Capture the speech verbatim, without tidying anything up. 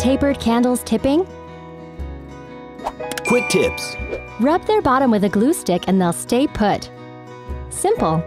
tapered candles tipping? Quick tips. Rub their bottom with a glue stick and they'll stay put. Simple.